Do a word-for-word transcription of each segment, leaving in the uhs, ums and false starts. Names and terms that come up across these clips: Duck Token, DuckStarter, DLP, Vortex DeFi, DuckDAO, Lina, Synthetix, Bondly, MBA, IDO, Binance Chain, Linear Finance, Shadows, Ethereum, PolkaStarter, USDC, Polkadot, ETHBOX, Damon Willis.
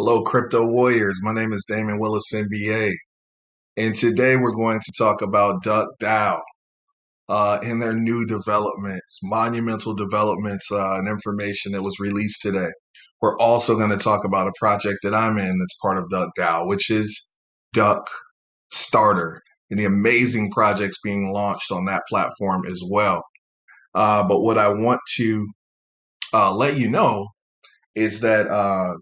Hello, crypto warriors. My name is Damon Willis, M B A, and today we're going to talk about DuckDAO uh, and their new developments, monumental developments, uh, and information that was released today. We're also going to talk about a project that I'm in that's part of DuckDAO, which is DuckStarter, and the amazing projects being launched on that platform as well. Uh, but what I want to uh, let you know is that uh,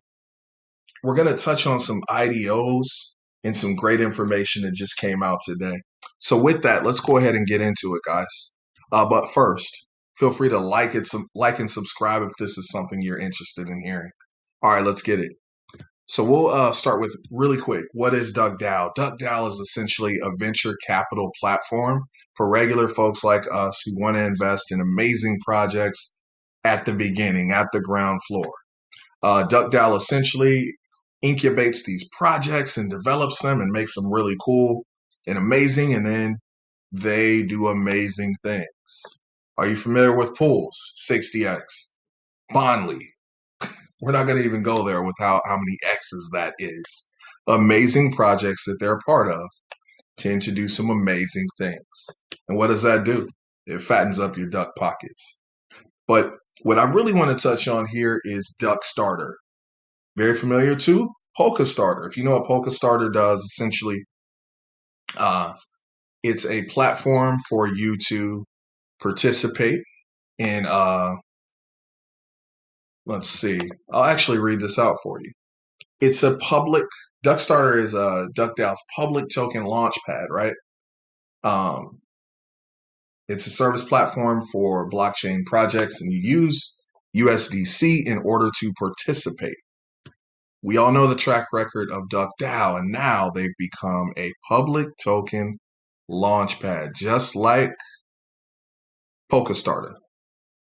we're going to touch on some I D Os and some great information that just came out today. So with that, let's go ahead and get into it, guys. Uh, but first, feel free to like it, some, like and subscribe if this is something you're interested in hearing. All right, let's get it. So we'll uh, start with really quick. What is DuckDAO? DuckDAO is essentially a venture capital platform for regular folks like us who want to invest in amazing projects at the beginning, at the ground floor. Uh, DuckDAO essentially incubates these projects and develops them and makes them really cool and amazing, and then they do amazing things. Are you familiar with pools? sixty X, Bondly. We're not going to even go there with how, how many X's that is. Amazing projects that they're a part of tend to do some amazing things. And what does that do? It fattens up your duck pockets. But what I really want to touch on here is DuckStarter. Very familiar to PolkaStarter. If you know what PolkaStarter does, essentially, uh, it's a platform for you to participate in... Uh, Let's see. I'll actually read this out for you. It's a public, DuckStarter is a DuckDAO's public token launchpad, right? Um, it's a service platform for blockchain projects, and you use U S D C in order to participate. We all know the track record of DuckDAO, and now they've become a public token launchpad, just like PolkaStarter.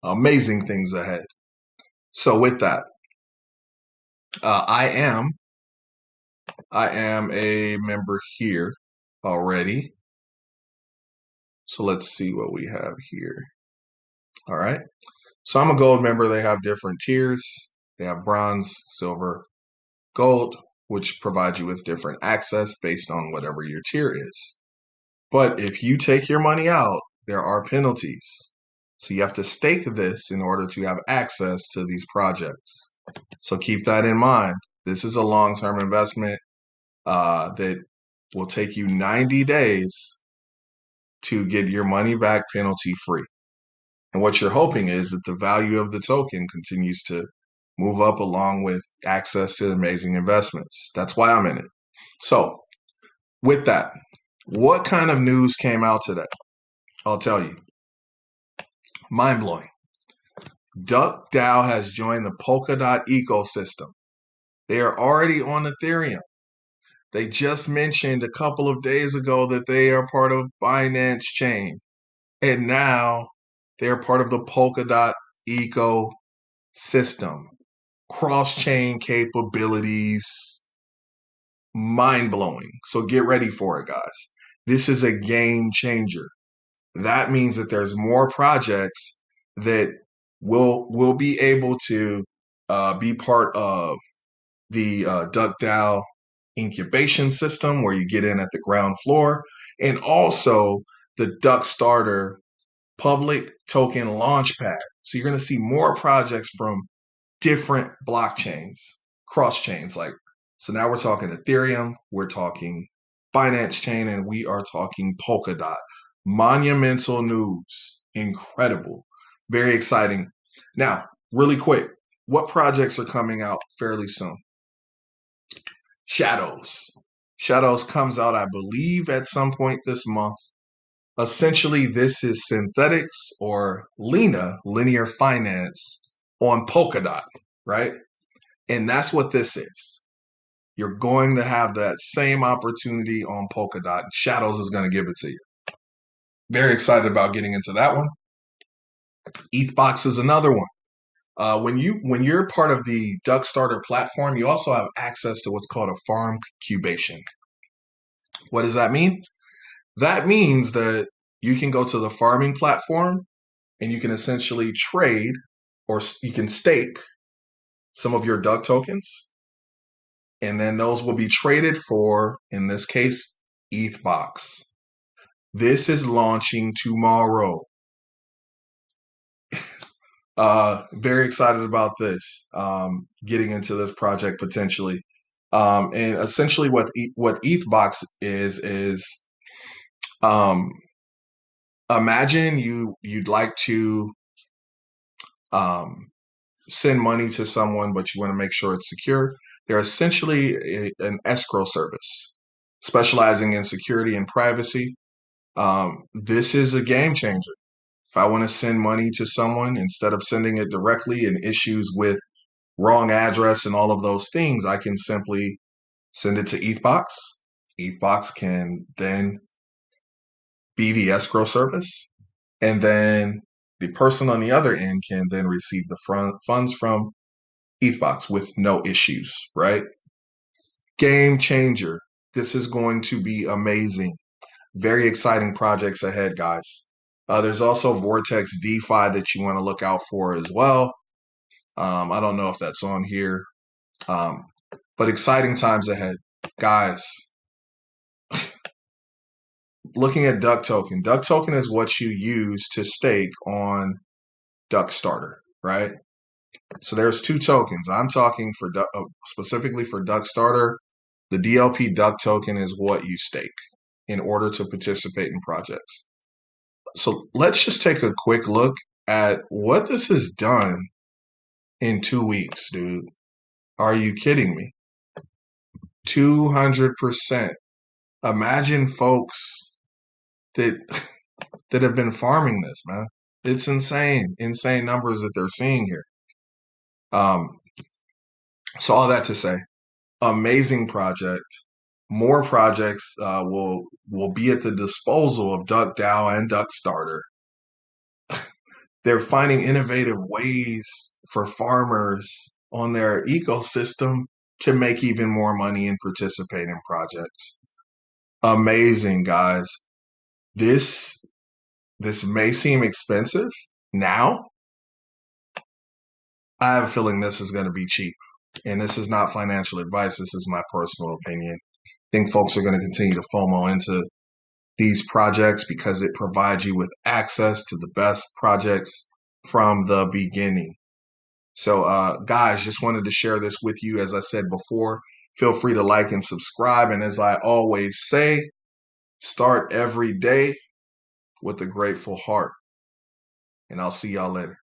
Amazing things ahead. So with that, uh, I am I am a member here already. So let's see what we have here. All right. So I'm a gold member. They have different tiers. They have bronze, silver, gold, which provides you with different access based on whatever your tier is. But if you take your money out, there are penalties. So you have to stake this in order to have access to these projects. So keep that in mind. This is a long-term investment uh, that will take you ninety days to get your money back penalty-free. And what you're hoping is that the value of the token continues to move up along with access to amazing investments. That's why I'm in it. So with that, what kind of news came out today? I'll tell you. Mind-blowing. DuckDAO has joined the Polkadot ecosystem. They are already on Ethereum. They just mentioned a couple of days ago that they are part of Binance Chain. And now they're part of the Polkadot ecosystem. Cross-chain capabilities. Mind-blowing. So get ready for it, guys. This is a game changer. That means that there's more projects that will will be able to uh, be part of the uh, DuckDAO incubation system, where you get in at the ground floor, and also the DuckStarter public token launchpad. So you're going to see more projects from different blockchains, cross chains. Like so, now we're talking Ethereum, we're talking Binance Chain, and we are talking Polkadot. Monumental news. Incredible. Very exciting. Now, really quick, what projects are coming out fairly soon? Shadows. Shadows comes out, I believe, at some point this month. Essentially, this is Synthetix or Lina, Linear Finance, on Polkadot, right? And that's what this is. You're going to have that same opportunity on Polkadot. Shadows is going to give it to you. Very excited about getting into that one. ETHBOX is another one. Uh, when, you, when you're part of the DuckStarter platform, you also have access to what's called a farm cubation. What does that mean? That means that you can go to the farming platform and you can essentially trade, or you can stake some of your duck tokens and then those will be traded for, in this case, ETHBOX. This is launching tomorrow. Uh, very excited about this, um, getting into this project potentially. Um, and essentially what e what ETHBOX is, is um, imagine you, you'd like to um, send money to someone, but you want to make sure it's secure. They're essentially a, an escrow service specializing in security and privacy. Um, this is a game changer. If I want to send money to someone, instead of sending it directly and issues with wrong address and all of those things, I can simply send it to ETHBOX. ETHBOX can then be the escrow service, and then the person on the other end can then receive the front funds from ETHBOX with no issues, right? Game changer. This is going to be amazing. Very exciting projects ahead, guys. Uh, there's also Vortex DeFi that you want to look out for as well. Um, I don't know if that's on here, um, but exciting times ahead, guys. Looking at Duck Token. Duck Token is what you use to stake on DuckStarter, right? So there's two tokens. I'm talking for Duck, uh, specifically for DuckStarter. The D L P Duck Token is what you stake in order to participate in projects. So let's just take a quick look at what this has done in two weeks, dude. Are you kidding me? two hundred percent. Imagine folks that that have been farming this, man. It's insane, insane numbers that they're seeing here. Um, so all that to say, amazing project. More projects uh, will will be at the disposal of DuckDAO and DuckStarter. They're finding innovative ways for farmers on their ecosystem to make even more money and participate in projects. Amazing, guys. This this may seem expensive now. I have a feeling this is going to be cheap, and this is not financial advice. This is my personal opinion. I think folks are going to continue to FOMO into these projects because it provides you with access to the best projects from the beginning. So, uh, guys, just wanted to share this with you. As I said before, feel free to like and subscribe. And as I always say, start every day with a grateful heart. And I'll see y'all later.